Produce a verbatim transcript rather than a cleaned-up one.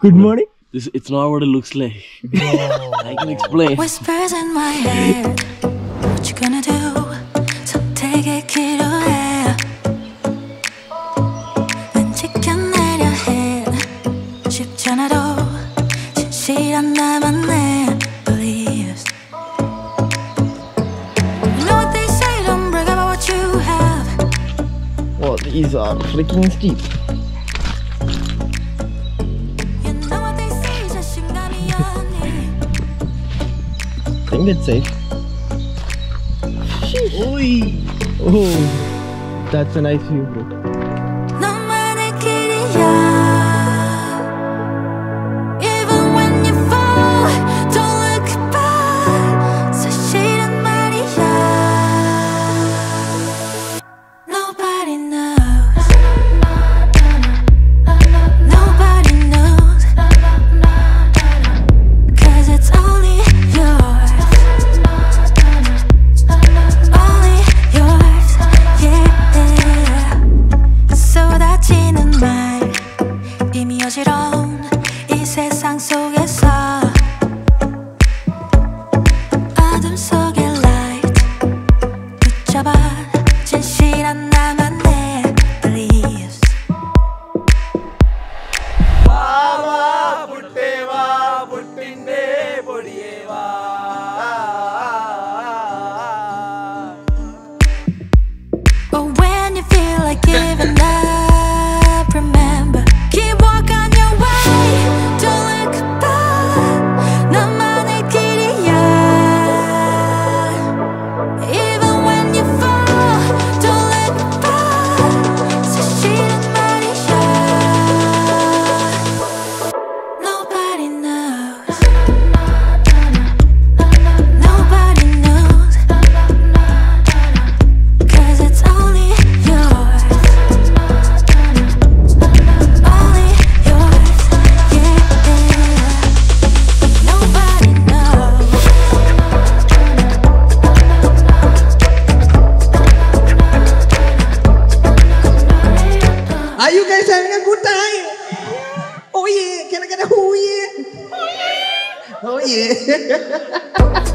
Good morning. This, it's not what it looks like. No. I can explain. Whispers in my head. What you gonna do? So take a kid away. And chicken in your head. Chip China do. She don't have a name. Believes. You know what they say, don't brag about what you have. Well, these are freaking steep. I think that's safe. Oi. Oh, that's a nice view, bro. Even when you fall, don't look back. Nobody knows. Nobody knows. Cause it's only yours. Are you guys having a good time? Yeah. Oh yeah, can I get a oh yeah? Oh yeah. Oh yeah.